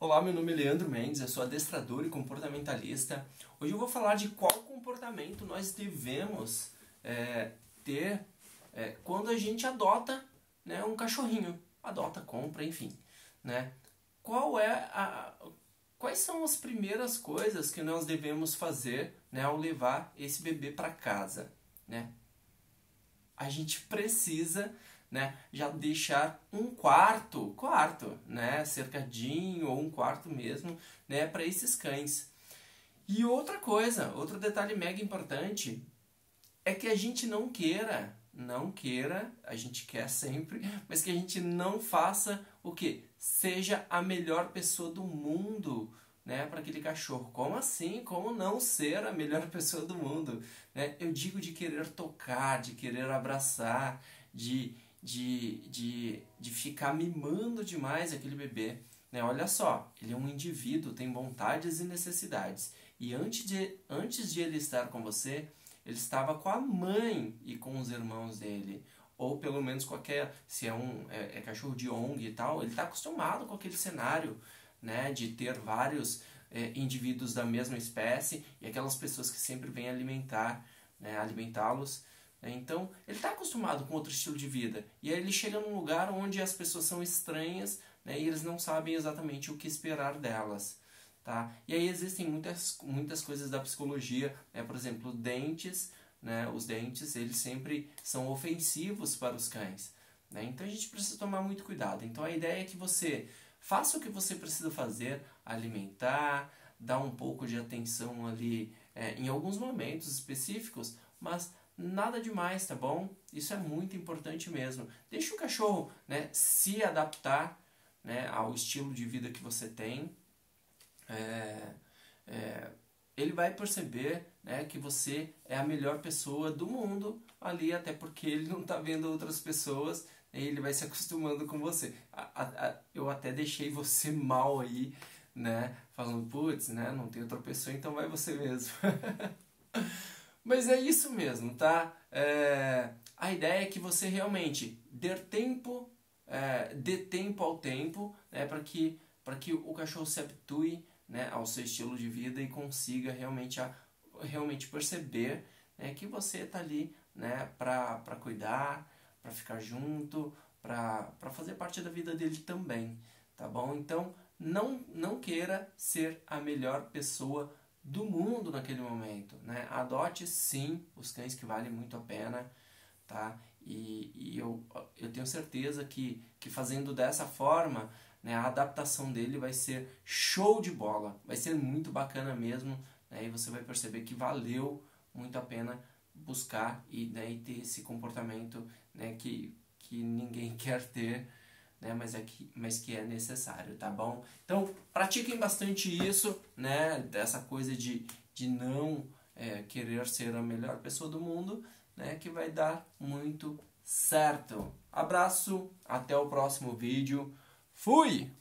Olá, meu nome é Leandro Mendes, eu sou adestrador e comportamentalista. Hoje eu vou falar de qual comportamento nós devemos ter quando a gente adota, né, um cachorrinho. Adota, compra, enfim, né? Quais são as primeiras coisas que nós devemos fazer, né, ao levar esse bebê para casa, né? A gente precisa, né, já deixar um quarto, né, cercadinho ou um quarto mesmo, né, para esses cães. E outra coisa, outro detalhe mega importante é que a gente não queira, a gente quer sempre, mas que a gente não faça o quê? Seja a melhor pessoa do mundo, né, para aquele cachorro. Como assim? Como não ser a melhor pessoa do mundo, né? Eu digo de querer tocar, de querer abraçar, de ficar mimando demais aquele bebê, né? Olha só, ele é um indivíduo, tem vontades e necessidades. E antes de ele estar com você, ele estava com a mãe e com os irmãos dele. Ou pelo menos se é cachorro de ONG e tal, ele está acostumado com aquele cenário, né, de ter vários indivíduos da mesma espécie e aquelas pessoas que sempre vêm alimentá-los. Então, ele está acostumado com outro estilo de vida. E aí ele chega num lugar onde as pessoas são estranhas, né, e eles não sabem exatamente o que esperar delas. Tá? E aí existem muitas coisas da psicologia, né? Por exemplo, dentes, né? Os dentes, eles sempre são ofensivos para os cães, né? Então a gente precisa tomar muito cuidado. Então a ideia é que você faça o que você precisa fazer, alimentar, dar um pouco de atenção ali em alguns momentos específicos, mas nada demais, tá bom? Isso é muito importante mesmo. Deixa o cachorro, né, se adaptar, né, ao estilo de vida que você tem. Ele vai perceber, né, que você é a melhor pessoa do mundo ali, até porque ele não está vendo outras pessoas e ele vai se acostumando com você. Eu até deixei você mal aí, né, falando, putz, né, não tem outra pessoa, então vai você mesmo. Mas é isso mesmo, tá? A ideia é que você realmente dê tempo ao tempo, né, para que o cachorro se habitue, né, ao seu estilo de vida e consiga realmente perceber, né, que você está ali, né, para cuidar, para ficar junto, para fazer parte da vida dele também, tá bom? Então, não queira ser a melhor pessoa do mundo naquele momento, né? Adote sim os cães que valem muito a pena, tá? E eu tenho certeza que fazendo dessa forma, né, a adaptação dele vai ser show de bola, vai ser muito bacana mesmo, né? E você vai perceber que valeu muito a pena buscar e, né, e ter esse comportamento, né, que ninguém quer ter, né, mas que é necessário, tá bom? Então, pratiquem bastante isso, né, dessa coisa de não querer ser a melhor pessoa do mundo, né, que vai dar muito certo. Abraço, até o próximo vídeo. Fui!